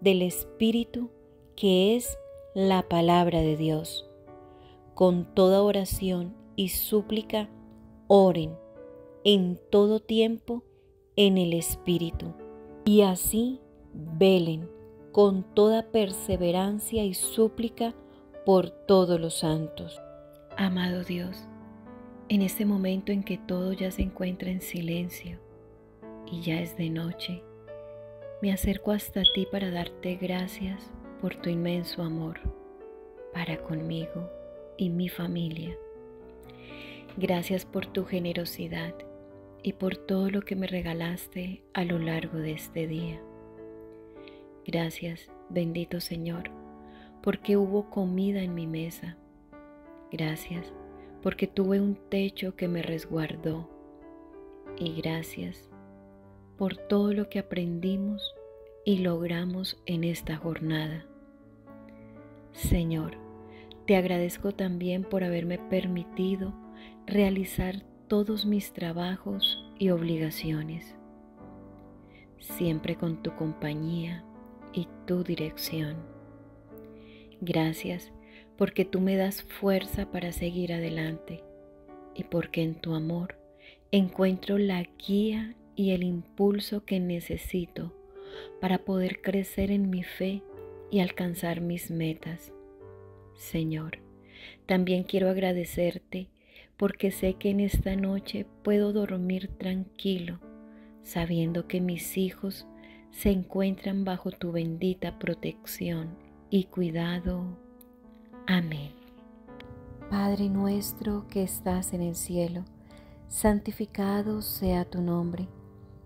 del Espíritu, que es la palabra de Dios. Con toda oración y súplica, oren en todo tiempo en el Espíritu. Y así velen con toda perseverancia y súplica por todos los santos. Amado Dios, en este momento en que todo ya se encuentra en silencio y ya es de noche, me acerco hasta ti para darte gracias por tu inmenso amor para conmigo y mi familia. Gracias por tu generosidad y por todo lo que me regalaste a lo largo de este día. Gracias, bendito Señor, porque hubo comida en mi mesa. Gracias, porque tuve un techo que me resguardó. Y gracias por todo lo que aprendimos y logramos en esta jornada. Señor, te agradezco también por haberme permitido realizar todos mis trabajos y obligaciones, siempre con tu compañía y tu dirección. Gracias porque tú me das fuerza para seguir adelante y porque en tu amor encuentro la guía y el impulso que necesito para poder crecer en mi fe y alcanzar mis metas. Señor, también quiero agradecerte porque sé que en esta noche puedo dormir tranquilo, sabiendo que mis hijos se encuentran bajo tu bendita protección y cuidado. Amén. Padre nuestro que estás en el cielo, santificado sea tu nombre.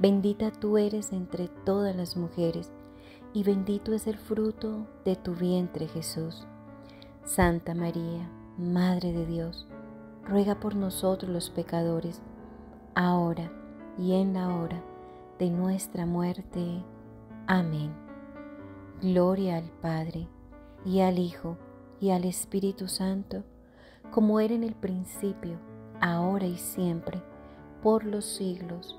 Bendita tú eres entre todas las mujeres, y bendito es el fruto de tu vientre, Jesús. Santa María, Madre de Dios, ruega por nosotros los pecadores, ahora y en la hora de nuestra muerte. Amén. Gloria al Padre, y al Hijo, y al Espíritu Santo, como era en el principio, ahora y siempre, por los siglos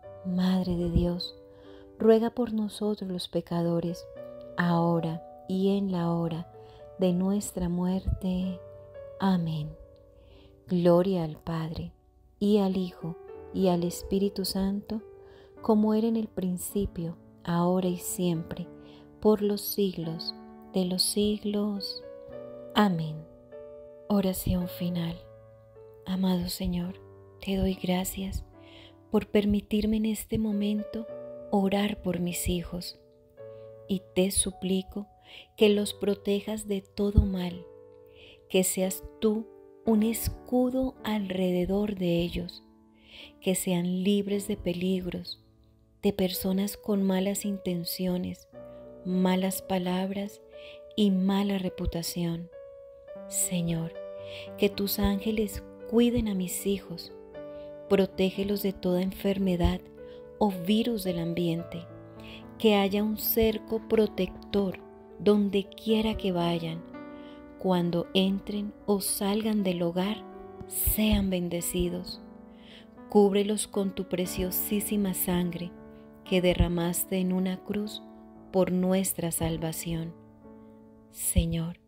Madre de Dios, ruega por nosotros los pecadores, ahora y en la hora de nuestra muerte. Amén. Gloria al Padre, y al Hijo, y al Espíritu Santo, como era en el principio, ahora y siempre, por los siglos de los siglos. Amén. Oración final. Amado Señor, te doy gracias por permitirme en este momento orar por mis hijos, y te suplico que los protejas de todo mal, que seas tú un escudo alrededor de ellos, que sean libres de peligros, de personas con malas intenciones, malas palabras y mala reputación. Señor, que tus ángeles cuiden a mis hijos, protégelos de toda enfermedad o virus del ambiente, que haya un cerco protector donde quiera que vayan. Cuando entren o salgan del hogar, sean bendecidos. Cúbrelos con tu preciosísima sangre que derramaste en una cruz por nuestra salvación. Señor,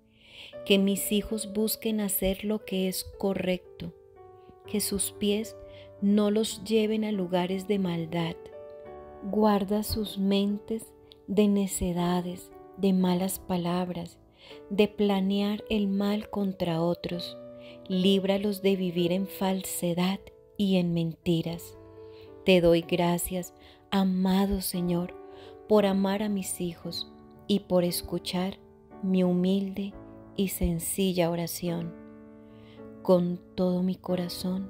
que mis hijos busquen hacer lo que es correcto, que sus pies no los lleven a lugares de maldad. Guarda sus mentes de necedades, de malas palabras, de planear el mal contra otros. Líbralos de vivir en falsedad y en mentiras. Te doy gracias, amado Señor, por amar a mis hijos y por escuchar mi humilde y sencilla oración. Con todo mi corazón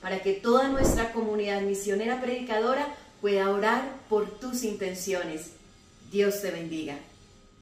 para que toda nuestra comunidad misionera predicadora pueda orar por tus intenciones. Dios te bendiga.